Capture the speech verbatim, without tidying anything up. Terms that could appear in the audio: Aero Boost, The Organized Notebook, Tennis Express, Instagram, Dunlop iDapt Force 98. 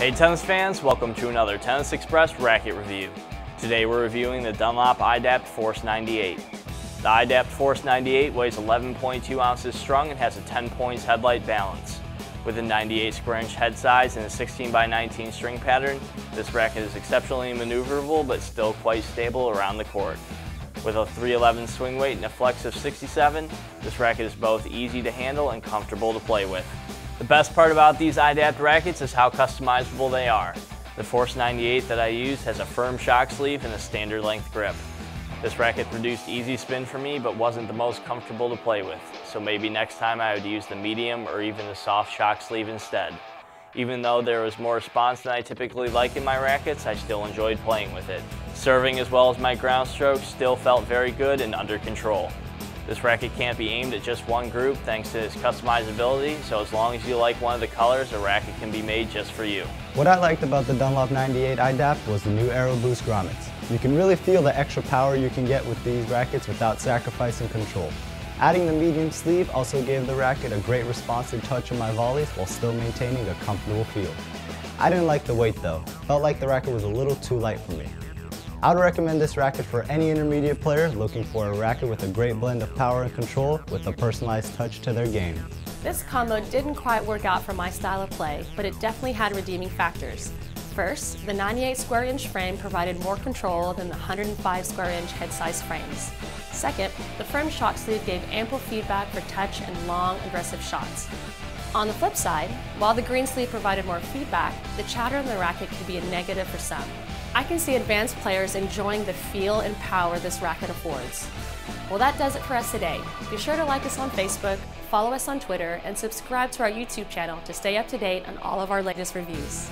Hey tennis fans, welcome to another Tennis Express racket review. Today we're reviewing the Dunlop iDapt Force ninety-eight. The iDapt Force ninety-eight weighs eleven point two ounces strung and has a ten points headlight balance. With a ninety-eight square inch head size and a sixteen by nineteen string pattern, this racket is exceptionally maneuverable but still quite stable around the court. With a three eleven swing weight and a flex of sixty-seven, this racket is both easy to handle and comfortable to play with. The best part about these iDapt rackets is how customizable they are. The Force ninety-eight that I used has a firm shock sleeve and a standard length grip. This racket produced easy spin for me but wasn't the most comfortable to play with, so maybe next time I would use the medium or even the soft shock sleeve instead. Even though there was more response than I typically like in my rackets, I still enjoyed playing with it. Serving as well as my ground strokes still felt very good and under control. This racket can't be aimed at just one group thanks to its customizability, so as long as you like one of the colors, a racket can be made just for you. What I liked about the Dunlop ninety-eight iDapt was the new Aero Boost grommets. You can really feel the extra power you can get with these rackets without sacrificing control. Adding the medium sleeve also gave the racket a great responsive touch in my volleys while still maintaining a comfortable feel. I didn't like the weight though. Felt like the racket was a little too light for me. I would recommend this racket for any intermediate player looking for a racket with a great blend of power and control with a personalized touch to their game. This combo didn't quite work out for my style of play, but it definitely had redeeming factors. First, the ninety-eight square inch frame provided more control than the one hundred five square inch head size frames. Second, the firm shock sleeve gave ample feedback for touch and long, aggressive shots. On the flip side, while the green sleeve provided more feedback, the chatter on the racket could be a negative for some. I can see advanced players enjoying the feel and power this racket affords. Well, that does it for us today. Be sure to like us on Facebook, follow us on Twitter, and subscribe to our YouTube channel to stay up to date on all of our latest reviews.